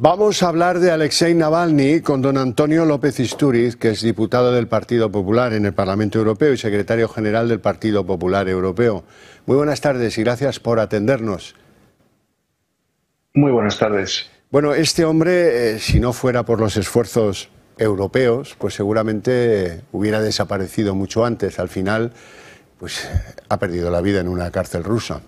Vamos a hablar de Alexei Navalny con don Antonio López Istúriz, que es diputado del Partido Popular en el Parlamento Europeo y secretario general del Partido Popular Europeo. Muy buenas tardes y gracias por atendernos. Muy buenas tardes. Bueno, este hombre, si no fuera por los esfuerzos europeos, pues seguramente hubiera desaparecido mucho antes. Al final, pues ha perdido la vida en una cárcel rusa.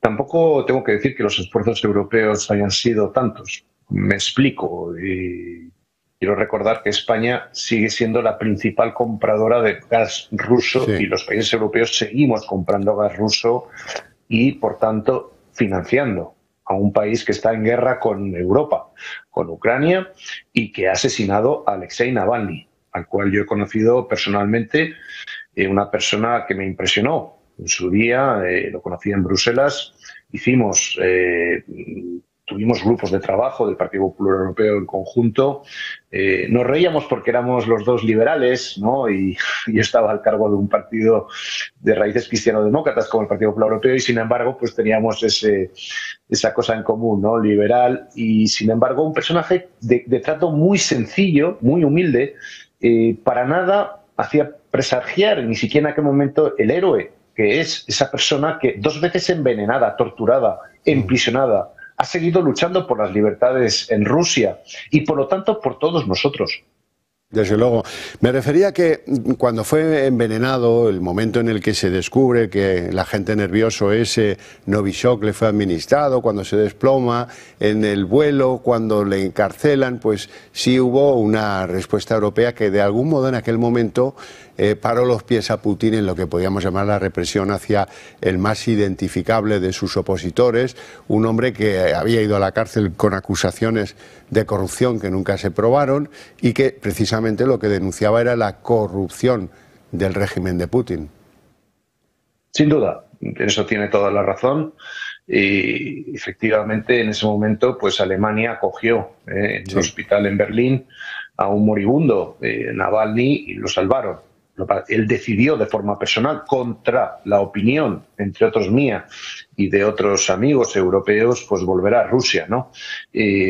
Tampoco tengo que decir que los esfuerzos europeos hayan sido tantos. Me explico. Y quiero recordar que España sigue siendo la principal compradora de gas ruso y los países europeos seguimos comprando gas ruso y, por tanto, financiando a un país que está en guerra con Europa, con Ucrania, y que ha asesinado a Alexei Navalny, al cual yo he conocido personalmente, una persona que me impresionó. En su día lo conocí en Bruselas, tuvimos grupos de trabajo del Partido Popular Europeo en conjunto, nos reíamos porque éramos los dos liberales, ¿no? Y yo estaba al cargo de un partido de raíces cristiano-demócratas como el Partido Popular Europeo y sin embargo pues teníamos esa cosa en común, ¿no? Liberal, y sin embargo un personaje de trato muy sencillo, muy humilde, para nada hacía presagiar ni siquiera en aquel momento el héroe que es esa persona que dos veces envenenada, torturada, emprisionada, ha seguido luchando por las libertades en Rusia y por lo tanto por todos nosotros. Desde luego. Me refería que cuando fue envenenado, el momento en el que se descubre que la agente nervioso ese Novichok le fue administrado, cuando se desploma en el vuelo, cuando le encarcelan, pues sí hubo una respuesta europea que de algún modo en aquel momento paró los pies a Putin en lo que podíamos llamar la represión hacia el más identificable de sus opositores, un hombre que había ido a la cárcel con acusaciones de corrupción que nunca se probaron y que precisamente lo que denunciaba era la corrupción del régimen de Putin. Sin duda, eso tiene toda la razón y efectivamente en ese momento pues Alemania acogió en un hospital en Berlín a un moribundo, Navalny, y lo salvaron. Él decidió de forma personal, contra la opinión, entre otros mía y de otros amigos europeos, pues volver a Rusia, ¿no?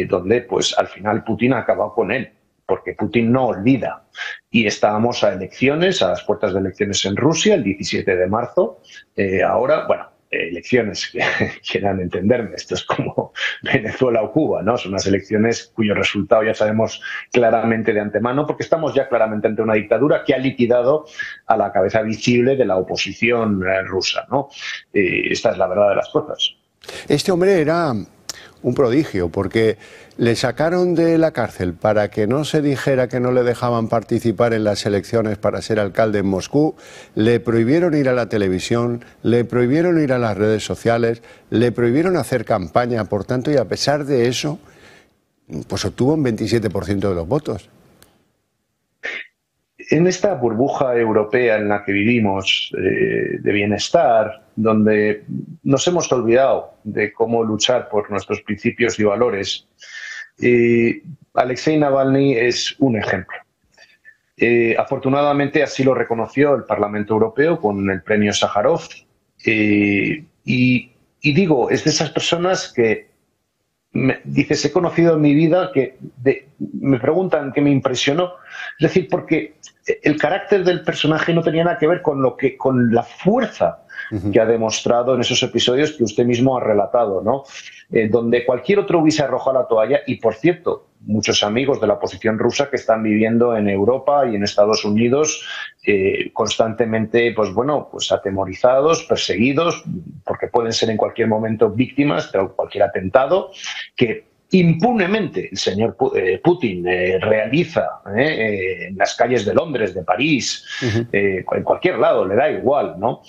Donde pues al final Putin ha acabado con él. Porque Putin no olvida. Y estábamos a elecciones, a las puertas de elecciones en Rusia, el 17 de marzo. Ahora, bueno, elecciones que quieran entenderme. Esto es como Venezuela o Cuba, ¿no? Son unas elecciones cuyo resultado ya sabemos claramente de antemano, porque estamos ya claramente ante una dictadura que ha liquidado a la cabeza visible de la oposición rusa, ¿no? Esta es la verdad de las cosas. Este hombre era un prodigio, porque le sacaron de la cárcel para que no se dijera que no le dejaban participar en las elecciones para ser alcalde en Moscú, le prohibieron ir a la televisión, le prohibieron ir a las redes sociales, le prohibieron hacer campaña, por tanto, y a pesar de eso, pues obtuvo un 27% de los votos. En esta burbuja europea en la que vivimos, de bienestar, donde nos hemos olvidado de cómo luchar por nuestros principios y valores, Alexei Navalny es un ejemplo. Afortunadamente así lo reconoció el Parlamento Europeo con el premio Sájarov. Y digo, es de esas personas que dices, he conocido en mi vida que me preguntan que me impresionó. Es decir, porque el carácter del personaje no tenía nada que ver con la fuerza que ha demostrado en esos episodios que usted mismo ha relatado, ¿no? Donde cualquier otro hubiese arrojado la toalla, y por cierto, muchos amigos de la oposición rusa que están viviendo en Europa y en Estados Unidos constantemente, pues bueno, pues atemorizados, perseguidos, porque pueden ser en cualquier momento víctimas de cualquier atentado que impunemente el señor Putin realiza en las calles de Londres, de París, en cualquier lado, le da igual, ¿no?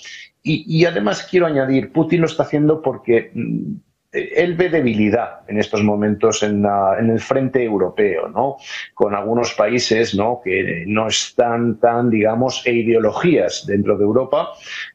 Y además quiero añadir, Putin lo está haciendo porque él ve debilidad en estos momentos en el frente europeo, ¿no? Con algunos países, ¿no?, que no están tan, digamos, e ideologías dentro de Europa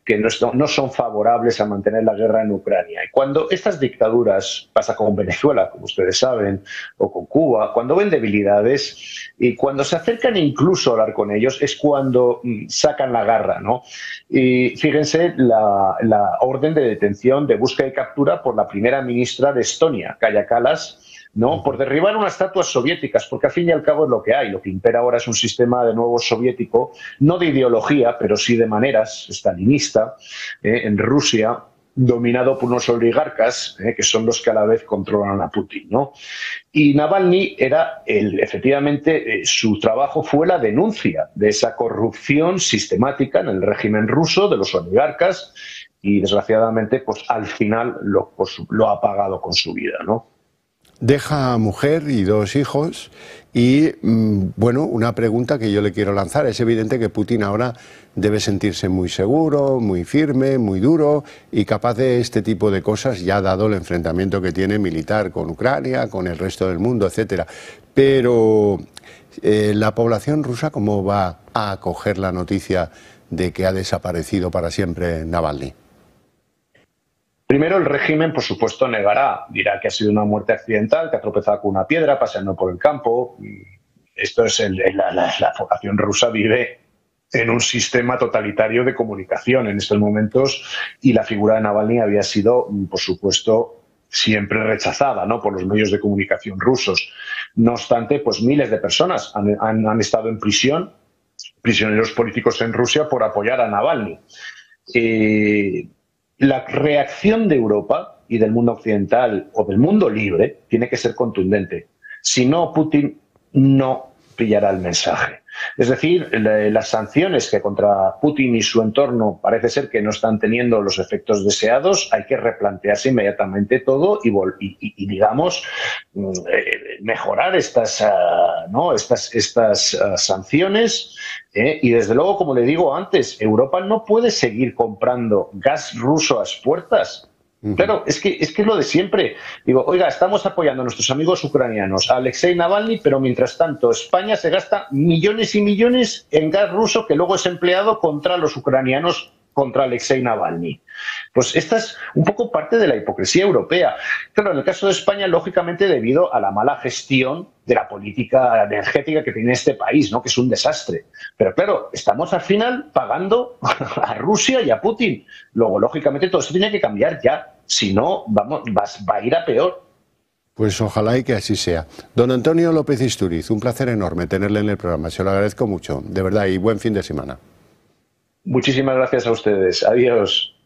que no son favorables a mantener la guerra en Ucrania. Y cuando estas dictaduras, pasa con Venezuela, como ustedes saben, o con Cuba, cuando ven debilidades y cuando se acercan incluso a hablar con ellos, es cuando sacan la garra, ¿no? Y fíjense la orden de detención, de búsqueda y captura por la primera ministra de Estonia, Kaja Kallas, ¿no? Por derribar unas estatuas soviéticas, porque al fin y al cabo es lo que hay. Lo que impera ahora es un sistema de nuevo soviético, no de ideología, pero sí de maneras, stalinista, en Rusia, dominado por unos oligarcas, que son los que a la vez controlan a Putin, ¿no? Y Navalny era, efectivamente, su trabajo fue la denuncia de esa corrupción sistemática en el régimen ruso, de los oligarcas, y desgraciadamente, pues al final lo ha pagado con su vida, ¿no? Deja a mujer y 2 hijos y, bueno, una pregunta que yo le quiero lanzar. Es evidente que Putin ahora debe sentirse muy seguro, muy firme, muy duro y capaz de este tipo de cosas, ya dado el enfrentamiento que tiene militar con Ucrania, con el resto del mundo, etcétera. Pero la población rusa, ¿cómo va a acoger la noticia de que ha desaparecido para siempre Navalny? Primero, el régimen, por supuesto, negará. Dirá que ha sido una muerte accidental, que ha tropezado con una piedra paseando por el campo. Esto es la población rusa vive en un sistema totalitario de comunicación en estos momentos y la figura de Navalny había sido, por supuesto, siempre rechazada, ¿no?, por los medios de comunicación rusos. No obstante, pues miles de personas han estado en prisión, prisioneros políticos en Rusia, por apoyar a Navalny. La reacción de Europa y del mundo occidental o del mundo libre tiene que ser contundente. Si no, Putin no pillará el mensaje. Es decir, las sanciones que contra Putin y su entorno parece ser que no están teniendo los efectos deseados, hay que replantearse inmediatamente todo y digamos, mejorar estas sanciones. Y desde luego, como le digo antes, Europa no puede seguir comprando gas ruso a las puertas. Claro, es que es lo de siempre. Digo, oiga, estamos apoyando a nuestros amigos ucranianos, a Alexei Navalny, pero mientras tanto España se gasta millones y millones en gas ruso que luego es empleado contra los ucranianos, contra Alexei Navalny. Pues esta es un poco parte de la hipocresía europea. Claro, en el caso de España, lógicamente, debido a la mala gestión de la política energética que tiene este país, ¿no?, que es un desastre. Pero claro, estamos al final pagando a Rusia y a Putin. Luego, lógicamente, todo esto tiene que cambiar ya. Si no, va a ir a peor. Pues ojalá y que así sea. Don Antonio López Istúriz, un placer enorme tenerle en el programa. Se lo agradezco mucho, de verdad, y buen fin de semana. Muchísimas gracias a ustedes. Adiós.